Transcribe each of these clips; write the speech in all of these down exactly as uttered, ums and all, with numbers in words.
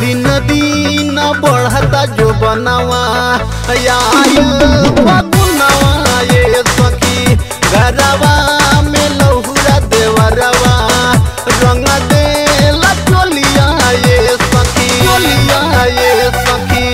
दिन दिन बढ़ता जो बनवा आयल बगुनवा ये सखी घरवा में लहुरा देवरवा रंग देला चोलिया ये सखी चोलिया ये सखी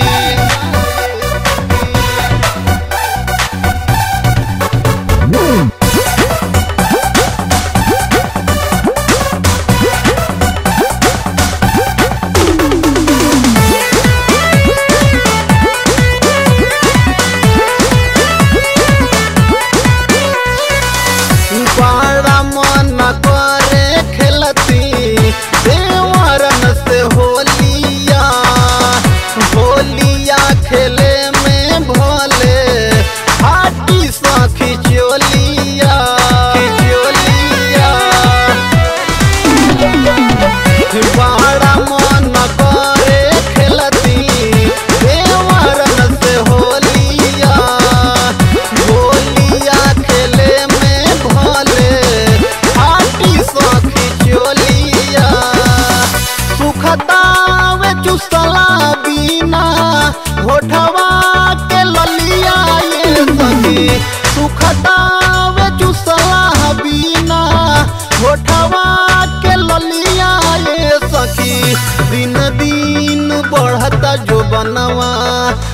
दिन दिन बढ़ता जो बनवा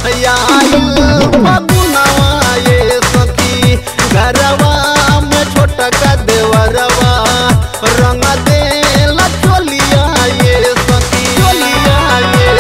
आयल बगुनवा ये सखी घरवा में छोटका देवरवा रंग देला चोलिया ये सखी चोलिया ये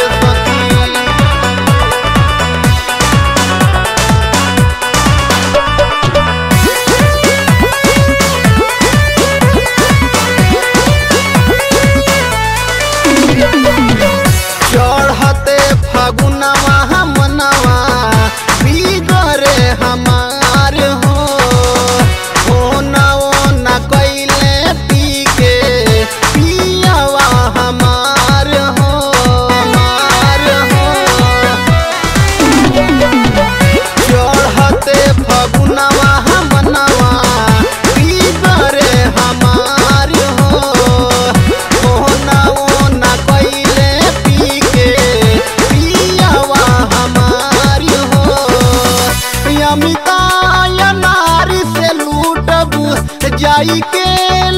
जाई के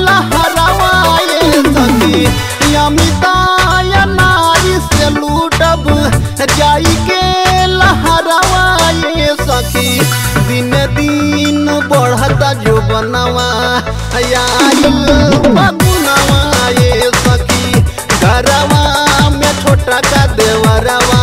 लहरावा ये सखी अमिता या नारी से लूटब जाई के लहरावा ये सखी दिन दिन बढ़ता जो बनवा आयल बगुनवा ये सखी घरवा में छोटका देवरवा।